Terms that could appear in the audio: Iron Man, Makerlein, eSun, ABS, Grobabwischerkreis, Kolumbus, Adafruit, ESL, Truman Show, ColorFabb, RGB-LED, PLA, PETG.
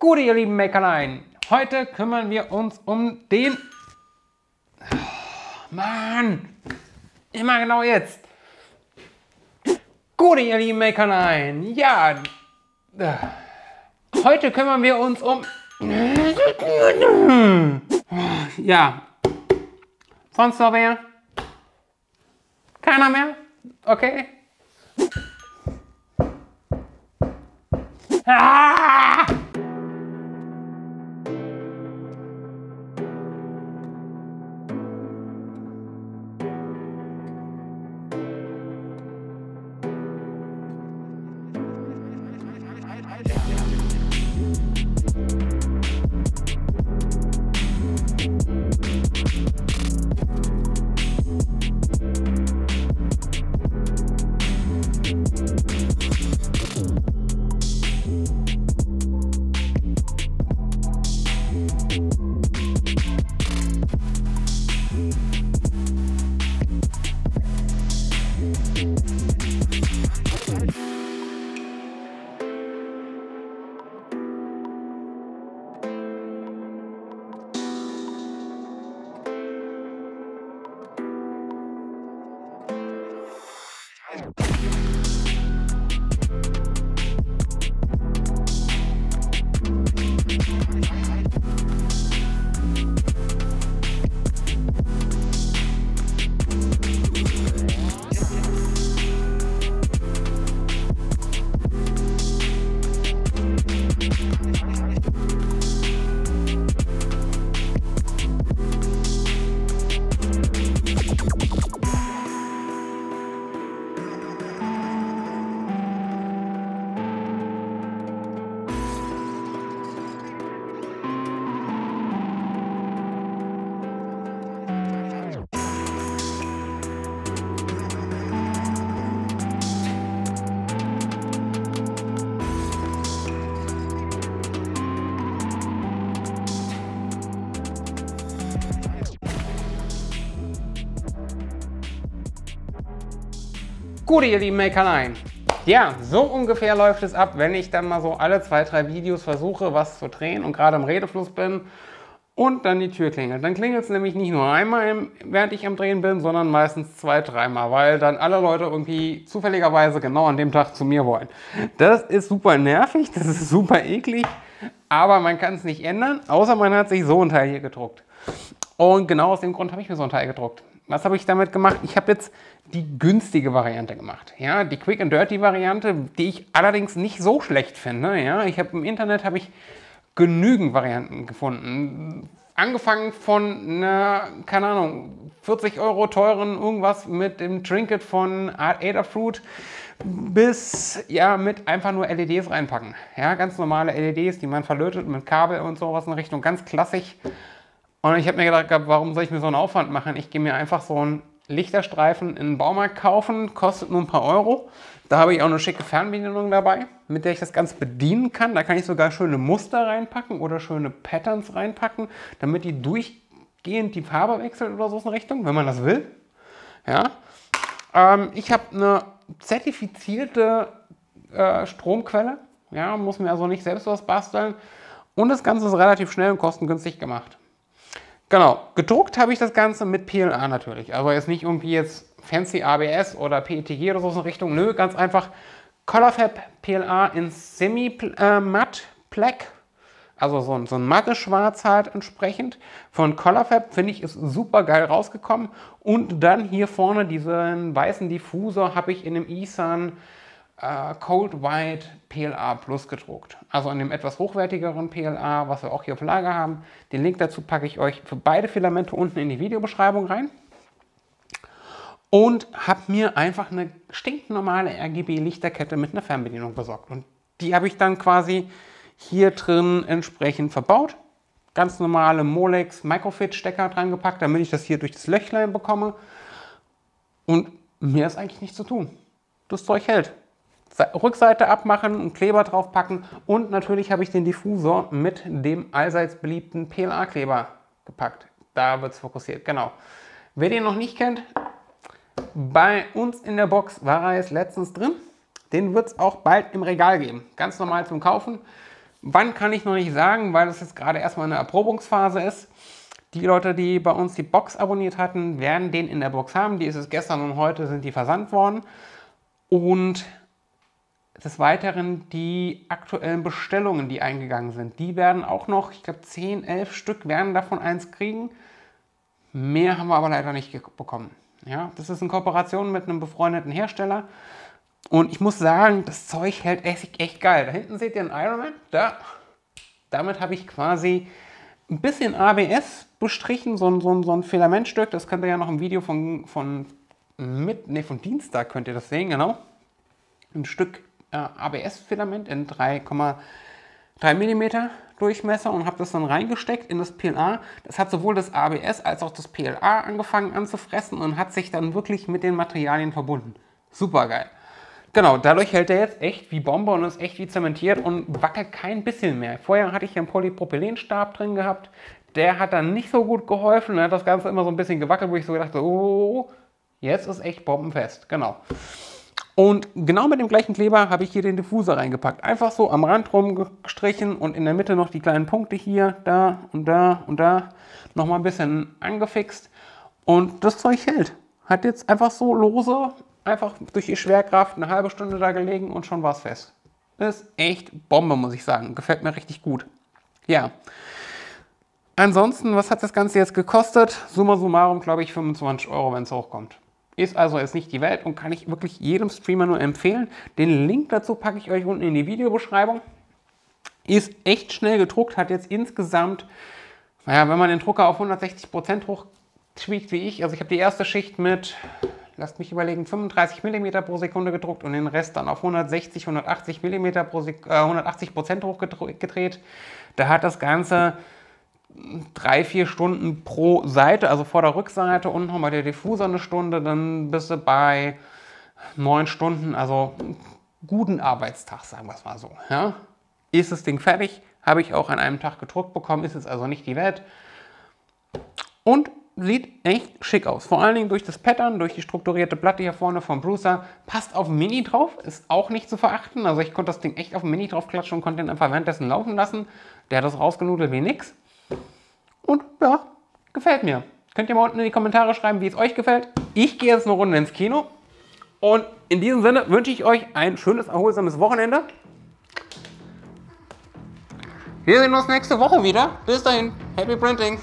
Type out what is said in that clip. Gute, ihr lieben Makerlein, heute kümmern wir uns um den... Mann, immer genau jetzt. Gute, ihr lieben Makerlein, ja. Heute kümmern wir uns um... Ja. Sonst noch wer? Keiner mehr? Okay. Ah! Gute, ihr lieben Makerlein. Ja, so ungefähr läuft es ab, wenn ich dann mal so alle 2-3 Videos versuche, was zu drehen und gerade im Redefluss bin und dann die Tür klingelt. Dann klingelt es nämlich nicht nur einmal, während ich am Drehen bin, sondern meistens 2-3 Mal, weil dann alle Leute irgendwie zufälligerweise genau an dem Tag zu mir wollen. Das ist super nervig, das ist super eklig, aber man kann es nicht ändern, außer man hat sich so ein Teil hier gedruckt. Und genau aus dem Grund habe ich mir so ein Teil gedruckt. Was habe ich damit gemacht? Ich habe jetzt die günstige Variante gemacht. Ja, die Quick and Dirty Variante, die ich allerdings nicht so schlecht finde. Ja, ich habe im Internet genügend Varianten gefunden. Angefangen von, keine Ahnung, 40 Euro teuren irgendwas mit dem Trinket von Adafruit bis, ja, mit einfach nur LEDs reinpacken. Ja, ganz normale LEDs, die man verlötet mit Kabel und sowas in Richtung, ganz klassisch. Und ich habe mir gedacht, warum soll ich mir so einen Aufwand machen? Ich gehe mir einfach so einen Lichterstreifen in den Baumarkt kaufen, kostet nur ein paar Euro. Da habe ich auch eine schicke Fernbedienung dabei, mit der ich das Ganze bedienen kann. Da kann ich sogar schöne Muster reinpacken oder schöne Patterns reinpacken, damit die durchgehend die Farbe wechseln oder so in Richtung, wenn man das will. Ja. Ich habe eine zertifizierte Stromquelle, ja, muss mir also nicht selbst was basteln. Und das Ganze ist relativ schnell und kostengünstig gemacht. Genau, gedruckt habe ich das Ganze mit PLA natürlich, also jetzt nicht irgendwie jetzt fancy ABS oder PETG oder so in Richtung, nö, ganz einfach ColorFabb PLA in Semi-Matt Black, also so ein mattes Schwarz halt entsprechend von ColorFabb, finde ich, ist super geil rausgekommen. Und dann hier vorne diesen weißen Diffusor habe ich in dem eSun Cold White PLA Plus gedruckt. Also an dem etwas hochwertigeren PLA, was wir auch hier auf Lager haben. Den Link dazu packe ich euch für beide Filamente unten in die Videobeschreibung rein. Und habe mir einfach eine stinknormale RGB-Lichterkette mit einer Fernbedienung besorgt. Und die habe ich dann quasi hier drin entsprechend verbaut. Ganz normale Molex Microfit-Stecker dran gepackt, damit ich das hier durch das Löchlein bekomme. Und mehr ist eigentlich nichts zu tun. Das Zeug hält. Rückseite abmachen und Kleber draufpacken und natürlich habe ich den Diffusor mit dem allseits beliebten PLA-Kleber gepackt. Da wird es fokussiert, genau. Wer den noch nicht kennt, bei uns in der Box war er jetzt letztens drin. Den wird es auch bald im Regal geben. Ganz normal zum Kaufen. Wann kann ich noch nicht sagen, weil das jetzt gerade erstmal eine Erprobungsphase ist. Die Leute, die bei uns die Box abonniert hatten, werden den in der Box haben. Die ist es gestern und heute sind die versandt worden. Und des Weiteren die aktuellen Bestellungen, die eingegangen sind. Die werden auch noch, ich glaube 10, 11 Stück werden davon eins kriegen. Mehr haben wir aber leider nicht bekommen. Ja, das ist in Kooperation mit einem befreundeten Hersteller. Und ich muss sagen, das Zeug hält echt geil. Da hinten seht ihr einen Iron Man. Damit habe ich quasi ein bisschen ABS bestrichen. So ein Filamentstück. Das könnt ihr ja noch im Video von Dienstag könnt ihr das sehen, genau. Ein Stück ABS-Filament in 3,3 mm Durchmesser und habe das dann reingesteckt in das PLA. Das hat sowohl das ABS als auch das PLA angefangen anzufressen und hat sich dann wirklich mit den Materialien verbunden. Super geil. Genau, dadurch hält er jetzt echt wie Bombe und ist echt wie zementiert und wackelt kein bisschen mehr. Vorher hatte ich einen Polypropylenstab drin gehabt. Der hat dann nicht so gut geholfen. Da hat das Ganze immer so ein bisschen gewackelt, wo ich so gedacht habe, oh, jetzt ist echt bombenfest. Genau. Und genau mit dem gleichen Kleber habe ich hier den Diffuser reingepackt. Einfach so am Rand rumgestrichen und in der Mitte noch die kleinen Punkte hier, da und da und da. Nochmal ein bisschen angefixt. Und das Zeug hält. Hat jetzt einfach so lose, einfach durch die Schwerkraft eine halbe Stunde da gelegen und schon war es fest. Das ist echt Bombe, muss ich sagen. Gefällt mir richtig gut. Ja. Ansonsten, was hat das Ganze jetzt gekostet? Summa summarum, glaube ich, 25 €, wenn es hochkommt. Ist also jetzt nicht die Welt und kann ich wirklich jedem Streamer nur empfehlen. Den Link dazu packe ich euch unten in die Videobeschreibung. Ist echt schnell gedruckt, hat jetzt insgesamt, naja, wenn man den Drucker auf 160% hochtweakt wie ich, also ich habe die erste Schicht mit, lasst mich überlegen, 35 mm pro Sekunde gedruckt und den Rest dann auf 160, 180 mm pro 180% hochgedreht. Da hat das Ganze 3-4 Stunden pro Seite, also Vorder-Rückseite und nochmal der Diffuser eine Stunde, dann bist du bei 9 Stunden, also guten Arbeitstag, sagen wir es mal so. Ja? Ist das Ding fertig, habe ich auch an einem Tag gedruckt bekommen, ist es also nicht die Welt. Und sieht echt schick aus, vor allen Dingen durch das Pattern, durch die strukturierte Platte hier vorne vom Bruiser, passt auf Mini drauf, ist auch nicht zu verachten, also ich konnte das Ding echt auf Mini drauf klatschen und konnte den einfach währenddessen laufen lassen, der hat das rausgenudelt wie nix. Und ja, gefällt mir. Könnt ihr mal unten in die Kommentare schreiben, wie es euch gefällt. Ich gehe jetzt eine Runde ins Kino. Und in diesem Sinne wünsche ich euch ein schönes, erholsames Wochenende. Wir sehen uns nächste Woche wieder. Bis dahin, happy printing!